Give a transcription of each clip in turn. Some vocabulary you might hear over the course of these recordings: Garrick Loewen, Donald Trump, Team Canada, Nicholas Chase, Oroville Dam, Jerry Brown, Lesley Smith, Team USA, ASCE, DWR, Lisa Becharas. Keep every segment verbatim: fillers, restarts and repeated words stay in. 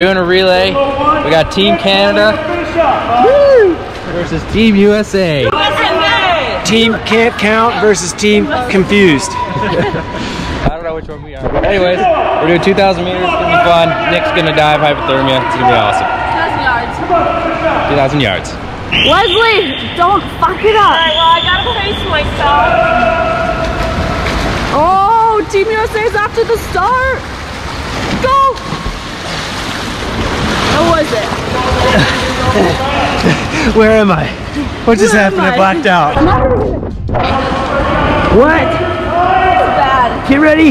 Doing a relay. We got Team Canada versus Team U S A. U S A. Team Camp Count versus Team Confused. I don't know which one we are. But anyways, we're doing two thousand meters. It's gonna be fun. Nick's gonna dive hypothermia. It's gonna be awesome. two thousand yards. two thousand yards. Lesley, don't fuck it up. All right, well I gotta pace myself. Oh, Team U S A's after the start. How was it? Where am I? What just Where happened? I? I blacked out. I'm not gonna do it. What? It's bad. Get ready.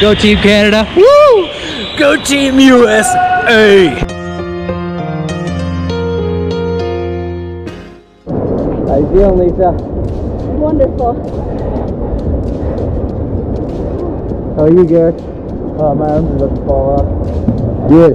Go Team Canada. Woo! Go Team U S A. How you feeling, Lisa? Wonderful. How are you, Garrick? Oh, my arms are about to fall off. Good.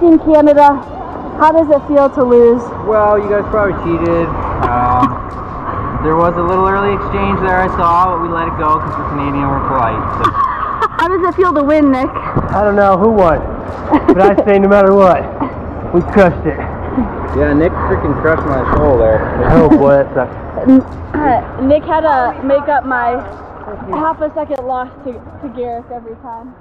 Team Canada, how does it feel to lose? Well, you guys probably cheated. Uh, there was a little early exchange there I saw, but we let it go because we're Canadian, we're polite. So. How does it feel to win, Nick? I don't know who won, but I'd say no matter what, we crushed it. Yeah, Nick freaking crushed my soul there. Oh boy, that sucks. Nick had to make up my half a second loss to, to Garrick every time.